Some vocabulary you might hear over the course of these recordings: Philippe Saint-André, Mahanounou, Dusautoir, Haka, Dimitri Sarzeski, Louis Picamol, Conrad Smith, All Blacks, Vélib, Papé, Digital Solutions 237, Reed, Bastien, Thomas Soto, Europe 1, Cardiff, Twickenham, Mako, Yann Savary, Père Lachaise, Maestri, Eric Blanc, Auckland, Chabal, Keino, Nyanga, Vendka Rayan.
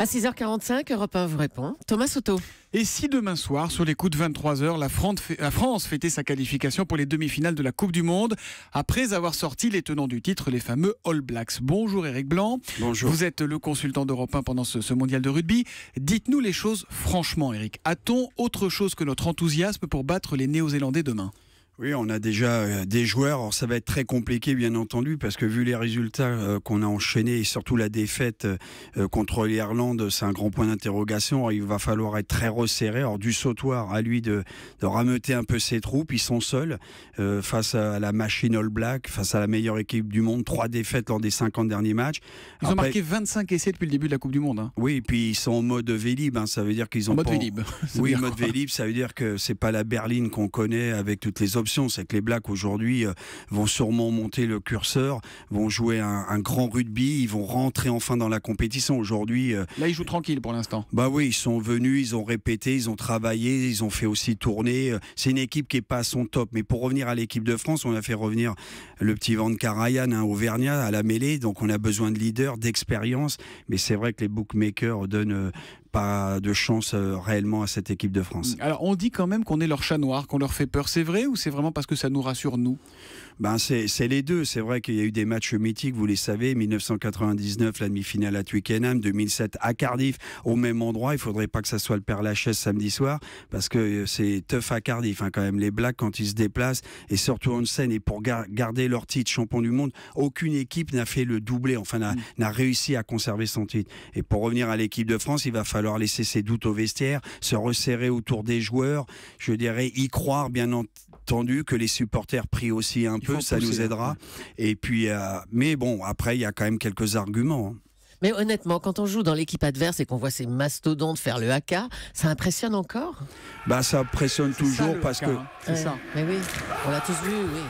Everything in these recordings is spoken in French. À 6h45, Europe 1 vous répond. Thomas Soto. Et si demain soir, sur les coups de 23h, la France fêtait sa qualification pour les demi-finales de la Coupe du Monde, après avoir sorti les tenants du titre, les fameux All Blacks. Bonjour Eric Blanc. Bonjour. Vous êtes le consultant d'Europe 1 pendant ce mondial de rugby. Dites-nous les choses franchement, Eric. A-t-on autre chose que notre enthousiasme pour battre les Néo-Zélandais demain ? Oui, on a déjà des joueurs. Alors, ça va être très compliqué, bien entendu, parce que vu les résultats qu'on a enchaînés et surtout la défaite contre l'Irlande, c'est un grand point d'interrogation. Il va falloir être très resserré. Alors, Dusautoir, à lui de rameuter un peu ses troupes. Ils sont seuls face à la machine All Black, face à la meilleure équipe du monde. 3 défaites lors des 50 derniers matchs. Ils ont marqué 25 essais depuis le début de la Coupe du Monde. Hein. Oui, et puis ils sont en mode Vélib. Hein, ça veut dire qu'ils ont mode Vélib. Oui, mode Vélib, ça veut dire que c'est pas la berline qu'on connaît avec toutes les options. C'est que les Blacks aujourd'hui vont sûrement monter le curseur, vont jouer un grand rugby, ils vont rentrer enfin dans la compétition aujourd'hui. Là, ils jouent tranquille pour l'instant. Bah oui, ils sont venus, ils ont répété, ils ont travaillé, ils ont fait aussi tourner. C'est une équipe qui n'est pas à son top. Mais pour revenir à l'équipe de France, on a fait revenir le petit Vendka Rayan, un Auvergnat, à la mêlée. Donc on a besoin de leaders, d'expérience. Mais c'est vrai que les bookmakers donnent pas de chance réellement à cette équipe de France. Alors on dit quand même qu'on est leur chat noir, qu'on leur fait peur. C'est vrai ou c'est vraiment parce que ça nous rassure nous? Ben c'est les deux. C'est vrai qu'il y a eu des matchs mythiques, vous les savez, 1999 la demi-finale à Twickenham, 2007 à Cardiff, au même endroit. Il faudrait pas que ça soit le Père Lachaise samedi soir, parce que c'est tough à Cardiff hein, quand même. Les Blacks quand ils se déplacent, et surtout en scène, et pour garder leur titre champion du monde, aucune équipe n'a fait le doublé, enfin n'a réussi à conserver son titre. Et pour revenir à l'équipe de France, il va falloir laisser ses doutes au vestiaire, se resserrer autour des joueurs, je dirais y croire bien entendu, que les supporters prient aussi un peu, ça nous aidera. Et puis, mais bon, après il y a quand même quelques arguments. Mais honnêtement, quand on joue dans l'équipe adverse et qu'on voit ces mastodontes faire le haka, ça impressionne encore ? Bah ça impressionne toujours ça, parce haka, que... C'est ça. Mais oui, on l'a tous vu, oui.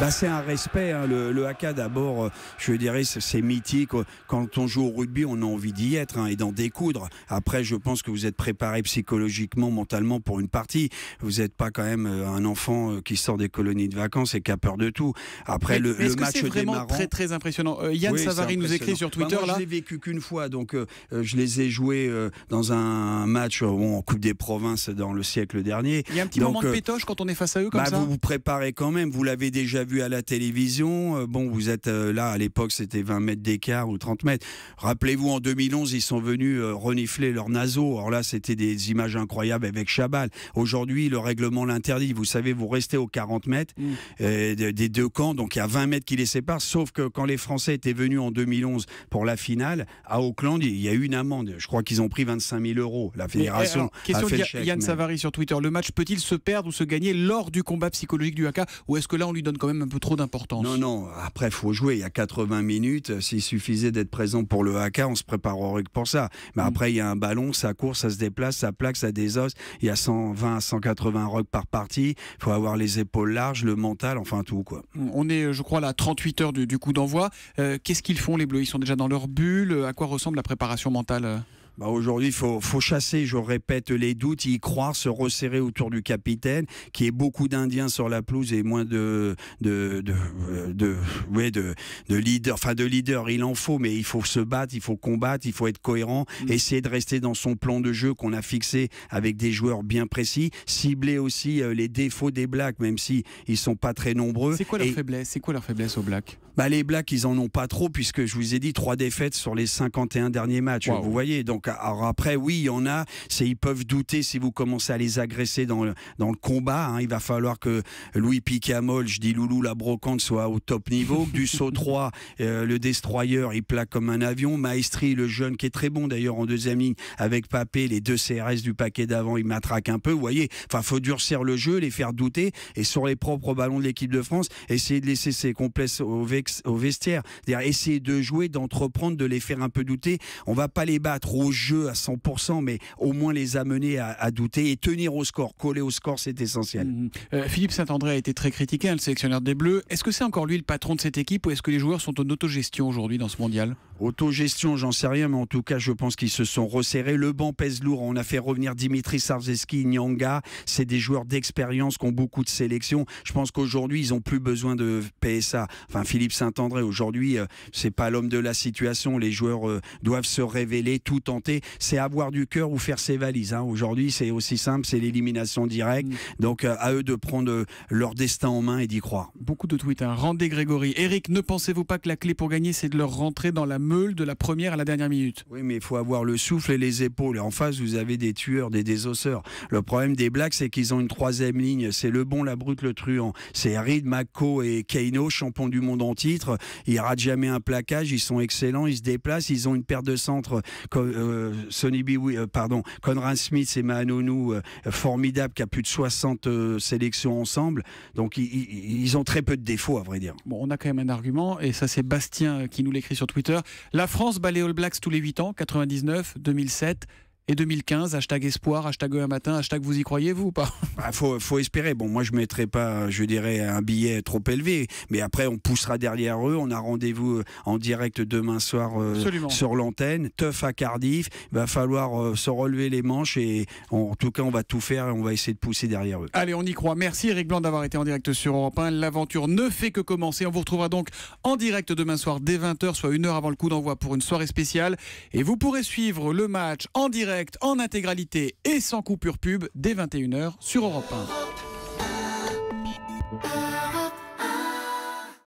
Bah c'est un respect, hein. Le haka d'abord, je dirais, c'est mythique. Quand on joue au rugby, on a envie d'y être hein, et d'en découdre. Après, je pense que vous êtes préparé psychologiquement, mentalement pour une partie. Vous n'êtes pas quand même un enfant qui sort des colonies de vacances et qui a peur de tout. Après, le match démarrant... C'est vraiment très, très impressionnant. Yann Savary nous écrit sur Twitter... Bah moi, je l'ai vécu qu'une fois, donc je les ai joués dans un match en Coupe des Provinces dans le siècle dernier. Il y a un petit moment de pétoche quand on est face à eux comme ça. Vous vous préparez quand même, vous l'avez déjà vu à la télévision, bon vous êtes là à l'époque c'était 20 mètres d'écart ou 30 mètres, rappelez-vous en 2011 ils sont venus renifler leur naseau, alors là c'était des images incroyables avec Chabal, aujourd'hui le règlement l'interdit, vous savez vous restez aux 40 mètres des deux camps, donc il y a 20 mètres qui les séparent, sauf que quand les Français étaient venus en 2011 pour la finale, à Auckland il y a eu une amende, je crois qu'ils ont pris 25 000 €, la fédération alors, question de Yann Savary sur Twitter, le match peut-il se perdre ou se gagner lors du combat psychologique du haka, ou est-ce que là on lui donne quand même un peu trop d'importance? Non, non, après il faut jouer, il y a 80 minutes, s'il suffisait d'être présent pour le haka, on se prépare au rugby pour ça. Mais après il y a un ballon, ça court, ça se déplace, ça plaque, ça désosse, il y a 120 à 180 rugs par partie, il faut avoir les épaules larges, le mental, enfin tout quoi. On est je crois là à 38 heures du coup d'envoi, qu'est-ce qu'ils font les Bleus? Ils sont déjà dans leur bulle, à quoi ressemble la préparation mentale? Bah aujourd'hui, il faut chasser, je répète, les doutes, y croire, se resserrer autour du capitaine, qu'il y ait beaucoup d'Indiens sur la pelouse et moins de leaders. Enfin, de leaders, il en faut, mais il faut se battre, il faut combattre, il faut être cohérent, essayer de rester dans son plan de jeu qu'on a fixé avec des joueurs bien précis, cibler aussi les défauts des Blacks, même s'ils ne sont pas très nombreux. C'est quoi leur faiblesse? C'est quoi leur faiblesse aux Blacks? Bah, les Blacks, ils n'en ont pas trop, puisque je vous ai dit 3 défaites sur les 51 derniers matchs. Wow. Vous voyez, donc alors après, oui, il y en a, ils peuvent douter si vous commencez à les agresser dans le combat. Hein, il va falloir que Louis Picamol, je dis Loulou la brocante, soit au top niveau. Dusautoir, le destroyer, il plaque comme un avion. Maestri, le jeune, qui est très bon d'ailleurs en deuxième ligne, avec Papé, les 2 CRS du paquet d'avant, il matraque un peu. Vous voyez, enfin, faut durcir le jeu, les faire douter, et sur les propres ballons de l'équipe de France, essayer de laisser ses complexes au vestiaire. C'est-à-dire essayer de jouer, d'entreprendre, de les faire un peu douter. On va pas les battre au au jeu à 100%, mais au moins les amener à douter et tenir au score, coller au score, c'est essentiel. Philippe Saint-André a été très critiqué, hein, le sélectionneur des Bleus. Est-ce que c'est encore lui le patron de cette équipe, ou est-ce que les joueurs sont en autogestion aujourd'hui dans ce mondial? Autogestion, j'en sais rien, mais en tout cas je pense qu'ils se sont resserrés. Le banc pèse lourd, on a fait revenir Dimitri Sarzeski, Nyanga, c'est des joueurs d'expérience qui ont beaucoup de sélection. Je pense qu'aujourd'hui ils n'ont plus besoin de PSA. Enfin, Philippe Saint-André aujourd'hui, c'est pas l'homme de la situation, les joueurs doivent se révéler, tout tenter, c'est avoir du cœur ou faire ses valises, hein. Aujourd'hui c'est aussi simple, c'est l'élimination directe, donc à eux de prendre leur destin en main et d'y croire. Beaucoup de tweets, hein. Rendez Grégory, Eric, ne pensez-vous pas que la clé pour gagner c'est de leur rentrer dans la meule de la première à la dernière minute? Oui, mais il faut avoir le souffle et les épaules, et en face vous avez des tueurs, des désosseurs. Le problème des Blacks, c'est qu'ils ont une troisième ligne, c'est le bon, la brute, le truand, c'est Reed, Mako et Keino, champions du monde en titre, ils ratent jamais un plaquage, ils sont excellents, ils se déplacent, ils ont une paire de centres comme Conrad Smith et Mahanounou, formidable, qui a plus de 60 sélections ensemble, donc ils ont très peu de défauts à vrai dire. Bon, on a quand même un argument, et ça c'est Bastien qui nous l'écrit sur Twitter. La France bat les All Blacks tous les 8 ans, 99, 2007... et 2015, hashtag espoir, hashtag un matin, hashtag vous y croyez vous ou pas? Bah, faut espérer. Bon, moi je ne mettrai pas, je dirais, un billet trop élevé, mais après on poussera derrière eux. On a rendez-vous en direct demain soir sur l'antenne, tough à Cardiff, il va falloir se relever les manches, et en tout cas on va tout faire et on va essayer de pousser derrière eux. Allez, on y croit. Merci Eric Blanc d'avoir été en direct sur Europe 1, l'aventure ne fait que commencer. On vous retrouvera donc en direct demain soir dès 20h, soit une heure avant le coup d'envoi, pour une soirée spéciale, et vous pourrez suivre le match en direct en intégralité et sans coupure pub dès 21h sur Europe 1.